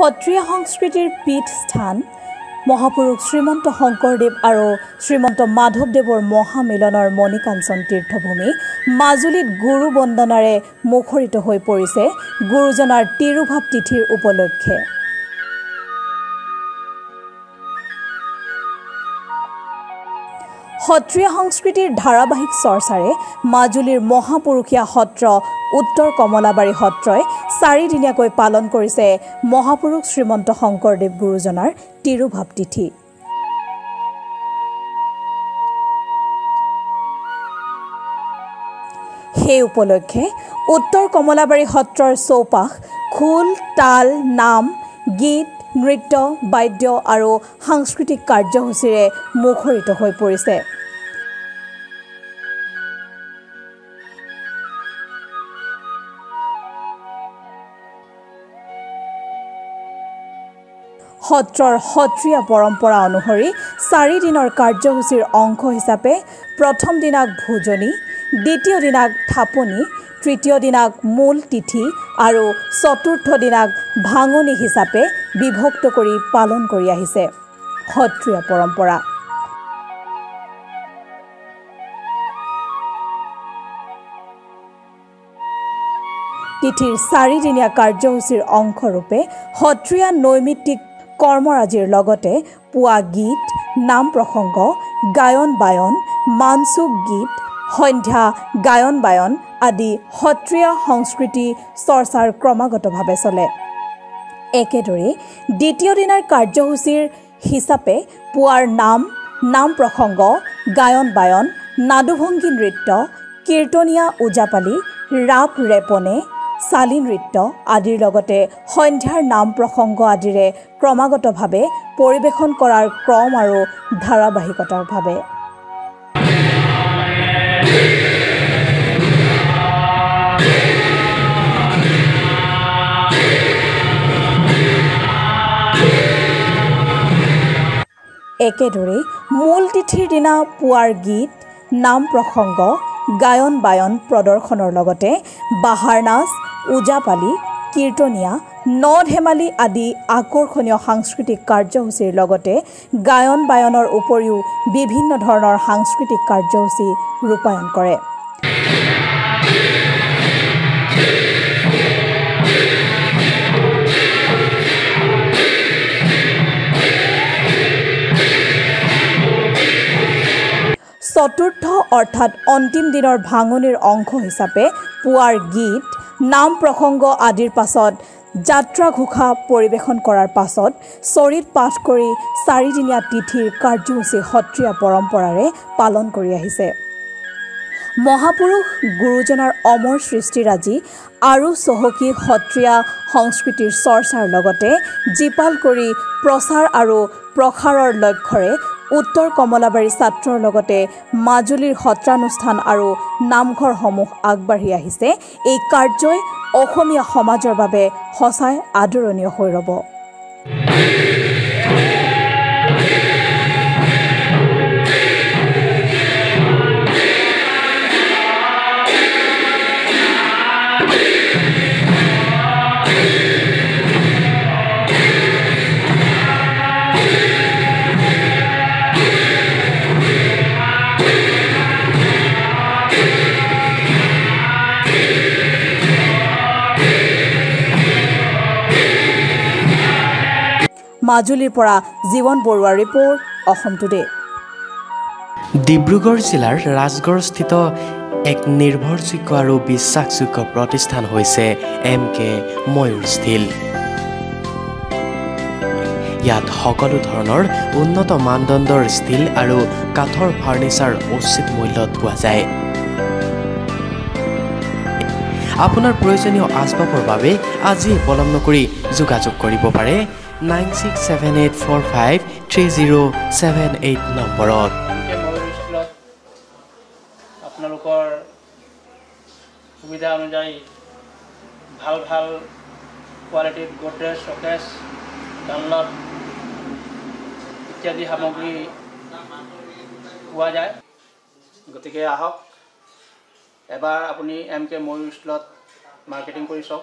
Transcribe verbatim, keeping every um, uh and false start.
সত্ৰীয়া সংস্কৃতিৰ পীঠ স্থান মহাপুৰুষ শ্ৰীমন্ত শংকৰদেৱ আৰু শ্ৰীমন্ত মাধৱদেৱৰ মহামিলনৰ মণিকাঞ্চন তীৰ্থভূমি মাজুলীত গুৰু বন্দনাৰে মুখৰিত হৈ পৰিছে গুৰুজনাৰ তিৰুভাৱ তিথিৰ উপলক্ষে। सत्रीय संस्कृतिर धारावाहिक चर्चारे माजुलीर महापुरुषीय सत्र उत्तर कमलाबारी सत्रय चारिदिनियाक पालन करिसे महापुरुष श्रीमंत शंकरदेव गुरुजनार तिरुभाव तिथि। हे उपलक्षे उत्तर कमलाबारी सत्रर चौपाश खोल ताल नाम गीत नृत्य वाद्य और सांस्कृतिक कार्यसूचीरे मुखरित हो परिसे। सत्रर सत्रीय परम्परा अनुसरी चारिदिनर कार्यसूचीर अंश हिसापे प्रथम दिनाक भोजनी, द्वितीय दिनाक थापनी, तृतीय दिनाक मूल तिथि और चतुर्थ दिनाक भांगनी हिसापे विभक्त करी पालन करी आहिसे सत्रीय परम्परा। तिथिर चारिदिनिया कार्यसूचीर अंश रूपे सत्रीय नैमित्तिक कर्मराजिर लगते पुआ गीत, नाम प्रसंग, गायन बायन, मानसुक गीत, सन्ध्या गायन बायन आदि सत्रीय संस्कृति चर्चार क्रमागत भावे चले। एकेदरे द्वितीय दिनार कार्यसूचीर हिसापे पुआर नाम, नाम प्रसंग, गायन बायन, नादुभंगी नृत्य, कीर्तनिया उजापाली, राप रेपने, शाली नृत्य आदिर लगते सन्ध्यार नाम प्रसंग आदिरे क्रमागत भावे परिवेशन करार क्रम और धारावाहिकतार भावे। एकेदरे मूल तिथिर दिना पुआर गीत, नाम प्रसंग, गायन बायन प्रदर्शनर लगते बाहार नाच, उजापाली, कीर्तनिया, न धेमाली आदि आकर्षणीय सांस्कृतिक कार्यसूचीर लगते गायन बायनर उपरिओ विभिन्न धৰণৰ सांस्कृतिक कार्यसूची रूपायन करे। चतुर्थ अर्थात अंतिम दिनर भांगनीर अंश हिसापे पुआर गीत, नाम प्रसंग आदिर पाছত जात्रा घोषा परिवेशन करार पाছত चरित पाठ करी चारिदिनिया तिथिर कार्यसूची सत्रीय परम्परारे पालन करी आहिसे। महापुरुष गुरुजनार अमर सृष्टिराजी आरु चहकी सत्रीय संस्कृतिर चर्चार लगते जीपाल करी प्रचार और प्रसारर लक्ष्यरे उत्तर कमलाबारी छात्रों लगते माजुलीर सत्रानुष्ठान और नामघर समूह आगबाढ़ी आहिसे। एई कार्यय अहोमिया समाजर बारे सचाय आदरणीय होई रब। माजुलीर परा जीवन बरुवा रिपोर्ट अहोम टुडे। डिब्रुगढ़ जिलार राजगढ़ स्थित एक निर्भरयोग्य और विश्वासयोग्य प्रतिष्ठान होइसे एम के मोहन स्टील। यात सकलो धৰণৰ उन्नत मानदंडर स्टील और काठर फार्निचार उचित मूल्यत पोৱা যায়। आपोनार प्रयोजनीय आसबाबर बारे आजि विलम्ब नकरी जोगाजोग करिब पारे nine six seven eight four five three zero seven eight number. सुविधा अनुजाई भल भल क्वालिटी गोदरेज शोकेस डानलप इत्यादि सामग्री पा जाए। गति के आहक एबार आपुनी एम के मोहन स्टील मार्केटिंग कर।